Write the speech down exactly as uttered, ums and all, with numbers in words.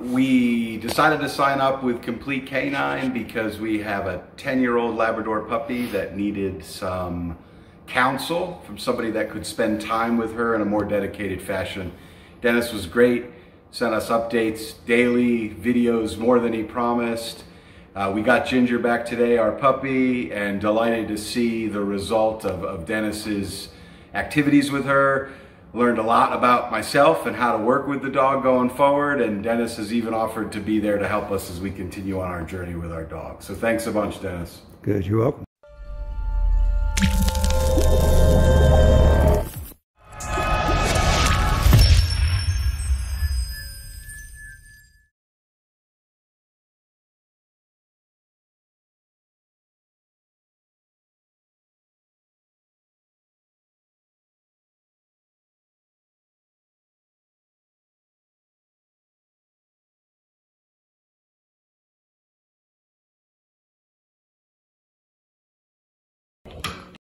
we decided to sign up with Complete K nine because we have a ten year old Labrador puppy that needed some counsel from somebody that could spend time with her in a more dedicated fashion. Dennis was great, sent us updates daily, videos more than he promised. Uh, we got Ginger back today, our puppy, and delighted to see the result of, of Dennis's activities with her. Learned a lot about myself and how to work with the dog going forward, and Dennis has even offered to be there to help us as we continue on our journey with our dog. So thanks a bunch, Dennis. Good, you're welcome.